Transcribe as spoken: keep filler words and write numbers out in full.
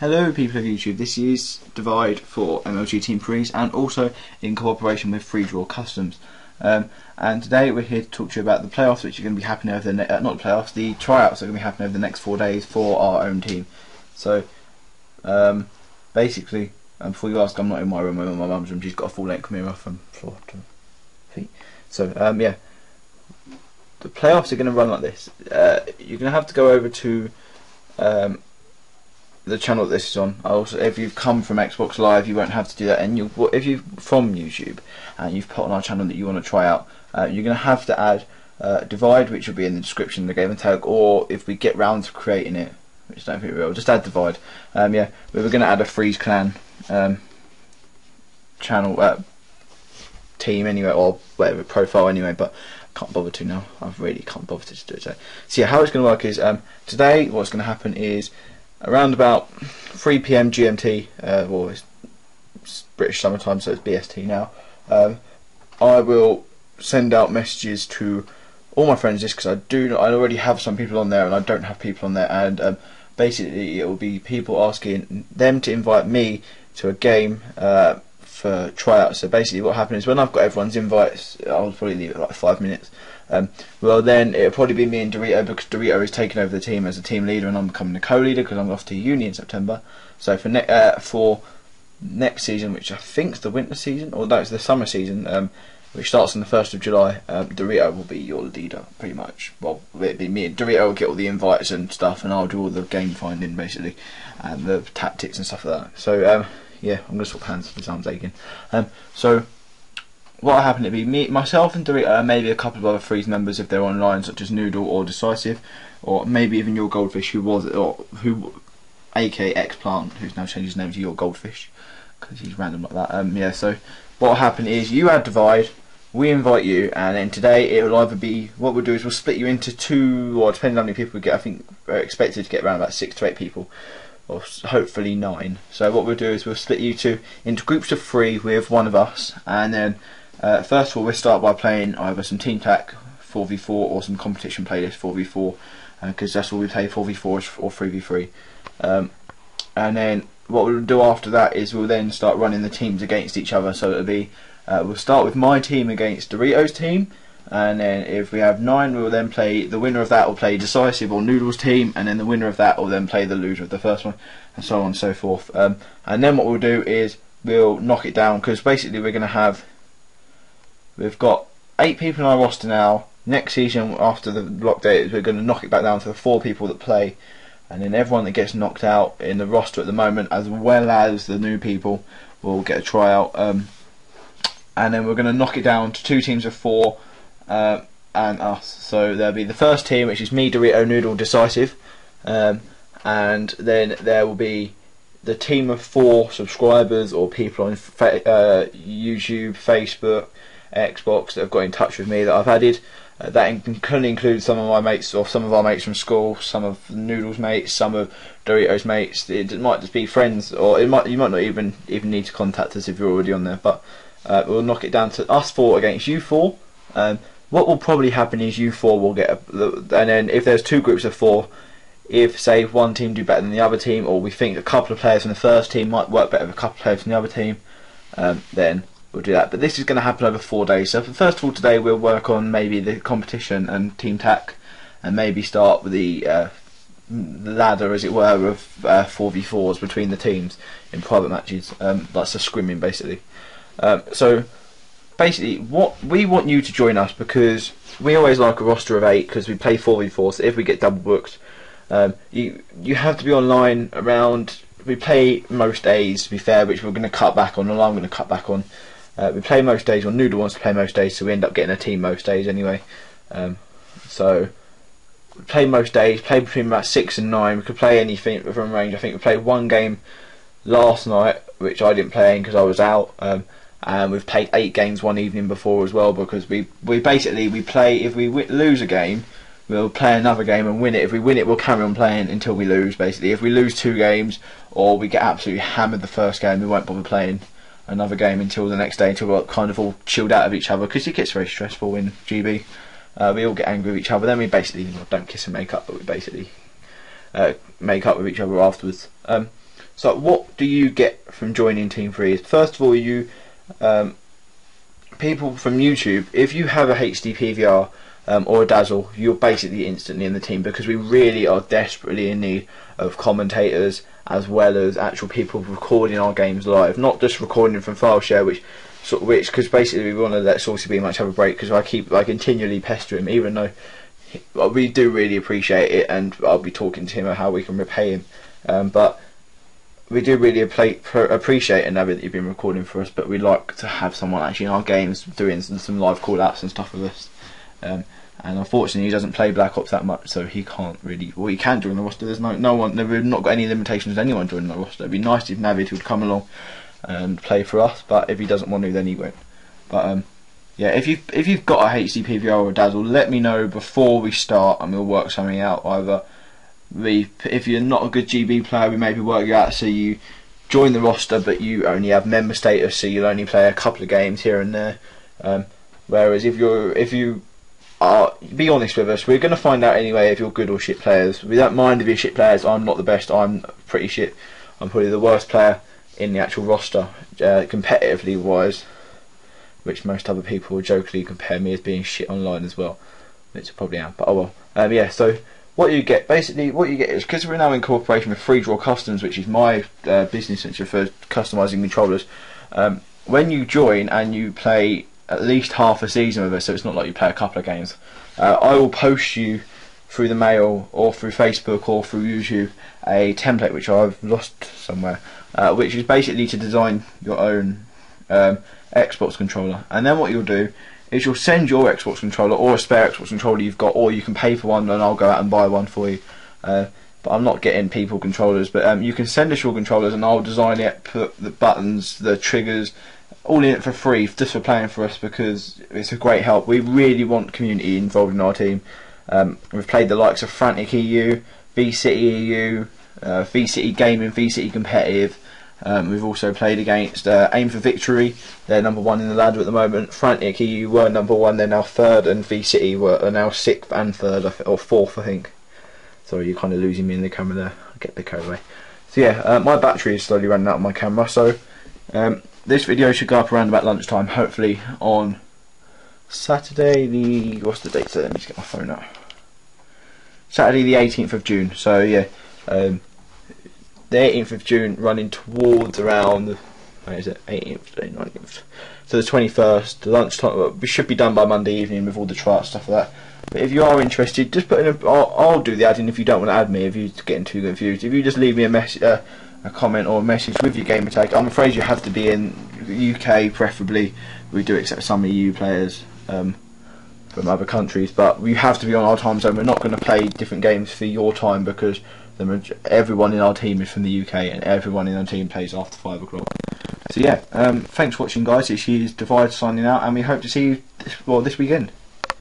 Hello people of YouTube, this is Divide for M L G Team Freeze and also in cooperation with Free Draw Customs. Um, and today we're here to talk to you about the playoffs which are going to be happening over the, uh, not the playoffs, the tryouts are going to be happening over the next four days for our own team. So, um, basically, um, before you ask, I'm not in my room, I'm in my mum's room, she's got a full length mirror from floor to feet. So, um, yeah, the playoffs are going to run like this. Uh, you're going to have to go over to... Um, the channel that this is on. I also, if you've come from Xbox Live, you won't have to do that. And you, if you're from YouTube and you've put on our channel that you want to try out, uh, you're going to have to add uh, Divide, which will be in the description of the game and tag, or if we get round to creating it, which I don't think we will, just add Divide. Um, yeah, but we're going to add a Freeze Clan um, channel uh, team anyway, or whatever profile anyway. But I can't bother to now. I really can't bother to do it today. So yeah, how it's going to work is um, today. What's going to happen is, around about three p m G M T, uh, well it's, it's British summertime, so it's B S T now, um, I will send out messages to all my friends this because I do I already have some people on there and I don't have people on there, and um, basically it will be people asking them to invite me to a game uh, for tryouts. So basically what happens is when I've got everyone's invites, I'll probably leave it like five minutes. Um, well then it'll probably be me and Dorito because Dorito is taking over the team as a team leader and I'm becoming the co-leader because I'm off to uni in September. So for, ne uh, for next season, which I think is the winter season, or no, it's the summer season, um, which starts on the first of July, um, Dorito will be your leader pretty much. Well, it'll be me and Dorito will get all the invites and stuff and I'll do all the game finding basically and the tactics and stuff like that. So um, yeah, I'm going to swap hands because I'm aching. Um, so what will happen, it'll be me, myself and Dorito, maybe a couple of other Freeze members if they're online, such as Noodle or Decisive, or maybe even Your Goldfish, who was, or who, aka Xplant, who's now changed his name to Your Goldfish, because he's random like that. Um, yeah, so what will happen is you add Divide, we invite you, and then today it will either be, what we'll do is we'll split you into two, or depending on how many people we get, I think we're expected to get around about six to eight people, or hopefully nine. So what we'll do is we'll split you two into groups of three with one of us, and then Uh, first of all, we'll start by playing either some team tac four v four or some competition playlist four v four, because uh, that's all we play, four v four or three v three. Um, and then what we'll do after that is we'll then start running the teams against each other. So it'll be uh, we'll start with my team against Dorito's team, and then if we have nine, we'll then play the winner of that will play Decisive or Noodle's team, and then the winner of that will then play the loser of the first one, and so on and so forth. Um, and then what we'll do is we'll knock it down, because basically we're going to have We've got eight people in our roster now. Next season, after the block dates, we're going to knock it back down to the four people that play, and then everyone that gets knocked out in the roster at the moment, as well as the new people, will get a tryout. Um, and then we're going to knock it down to two teams of four uh, and us. So there'll be the first team, which is me, Dorito, Noodle, Decisive, um, and then there will be the team of four subscribers or people on fa uh, YouTube, Facebook, Xbox that have got in touch with me that I've added. Uh, that can in include some of my mates, or some of our mates from school, some of Noodle's mates, some of Dorito's mates. It might just be friends, or it might you might not even even need to contact us if you're already on there. But uh, we'll knock it down to us four against you four. Um, what will probably happen is you four will get, a, and then if there's two groups of four, if say one team do better than the other team, or we think a couple of players from the first team might work better with a couple of players from the other team, um, then we'll do that. But this is going to happen over four days. So first of all, today we'll work on maybe the competition and team tac, and maybe start with the uh, ladder, as it were, of uh, four v fours between the teams in private matches. Um, that's a scrimming basically. Um, so basically, what we want you to join us, because we always like a roster of eight, because we play four v fours. So if we get double booked, um, you you have to be online around. We play most days, to be fair, which we're going to cut back on, and I'm going to cut back on. Uh, we play most days, or Noodle wants to play most days, so we end up getting a team most days anyway. Um, so, we play most days, play between about six and nine, we could play anything from range. I think we played one game last night, which I didn't play in because I was out, um, and we've played eight games one evening before as well, because we, we basically, we play, if we w lose a game, we'll play another game and win it. If we win it, we'll carry on playing until we lose, basically. If we lose two games, or we get absolutely hammered the first game, we won't bother playing another game until the next day, until we're kind of all chilled out of each other, because it gets very stressful in G B. Uh, we all get angry with each other, then we basically well, don't kiss and make up, but we basically uh, make up with each other afterwards. Um, So what do you get from joining Team Freeze? First of all, you um, people from YouTube, if you have a H D P V R um, or a Dazzle, you're basically instantly in the team, because we really are desperately in need of commentators as well as actual people recording our games live, not just recording from file share, which sort of, which because basically we want to let Saucy B much have a break, because I keep I continually pester him, even though we do really appreciate it, and I'll be talking to him about how we can repay him. Um, but we do really appreciate and Navid that you've been recording for us, but we like to have someone actually in our games doing some, some live call-outs and stuff with us. Um, and unfortunately, he doesn't play Black Ops that much, so he can't really. Well, he can join the roster. There's no no one. We've not got any limitations with anyone joining the roster. It'd be nice if Navid would come along and play for us, but if he doesn't want to, then he won't. But um. Yeah, if you've, if you've got a H D P V R or a Dazzle, let me know before we start and we'll work something out. Either we, if you're not a good G B player, we maybe work you out so you join the roster but you only have member status, so you'll only play a couple of games here and there. Um, whereas if you're, if you are, be honest with us, we're going to find out anyway if you're good or shit players. We don't mind if you're shit players. I'm not the best, I'm pretty shit. I'm probably the worst player in the actual roster, uh, competitively wise, which most other people will jokingly compare me as being shit online as well, which I probably am, but oh well. Um, yeah, so what you get, basically what you get is, because we're now in cooperation with Free Draw Customs, which is my uh, business venture for customising controllers, um, when you join and you play at least half a season with us, so it's not like you play a couple of games, uh, I will post you through the mail or through Facebook or through YouTube a template, which I've lost somewhere, uh, which is basically to design your own um, Xbox controller. And then what you'll do is you'll send your Xbox controller or a spare Xbox controller you've got, or you can pay for one and I'll go out and buy one for you, uh, but I'm not getting people controllers, but um, you can send us your controllers and I'll design it, put the buttons, the triggers, all in it for free, just for playing for us, because it's a great help. We really want community involved in our team. Um, we've played the likes of Frantic E U, V City E U, uh, V City Gaming, V City Competitive. Um, we've also played against uh, Aim for Victory. They're number one in the ladder at the moment. Frantic E U were number one, they're now third, and V City were are now sixth and third, or fourth, I think. Sorry, you're kind of losing me in the camera there. I'll get the code away. So yeah, uh, my battery is slowly running out of my camera, so um, this video should go up around about lunchtime, hopefully on Saturday the... what's the date? So let me just get my phone out. Saturday the eighteenth of June, so yeah. Um, the eighteenth of June, running towards around, where is it, eighteenth, nineteenth, so the twenty-first, lunchtime. We should be done by Monday evening with all the trial stuff like that. But if you are interested, just put in a, I'll, I'll do the adding if you don't want to add me, if you're getting too confused. If you just leave me a message, uh, a comment or a message with your gamer tag. I'm afraid you have to be in U K preferably. We do accept some E U players um, from other countries, but we have to be on our time zone. We're not going to play different games for your time, because everyone in our team is from the U K and everyone in our team plays after five o'clock. So yeah, um, thanks for watching guys, it's Divide signing out, and we hope to see you this, well, this weekend.